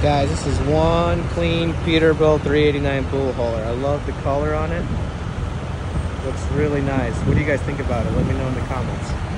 Guys, this is one clean Peterbilt 389 bull hauler. I love the color on it. Looks really nice. What do you guys think about it? Let me know in the comments.